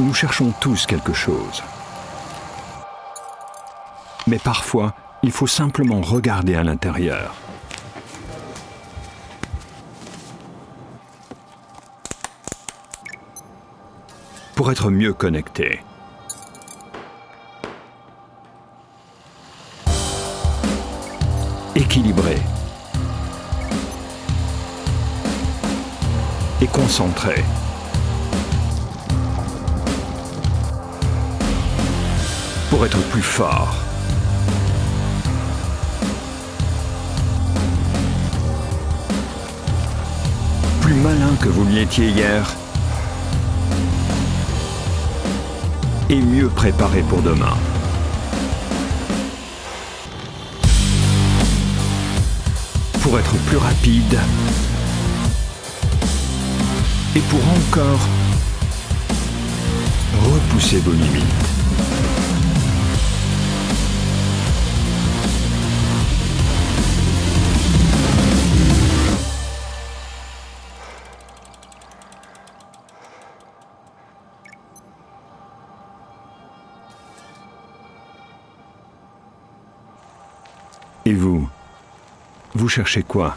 Nous cherchons tous quelque chose. Mais parfois, il faut simplement regarder à l'intérieur. Pour être mieux connecté. Équilibré. Et concentré. Pour être plus fort. Plus malin que vous l'étiez hier. Et mieux préparé pour demain. Pour être plus rapide. Et pour encore repousser vos limites. Et vous, vous cherchez quoi ?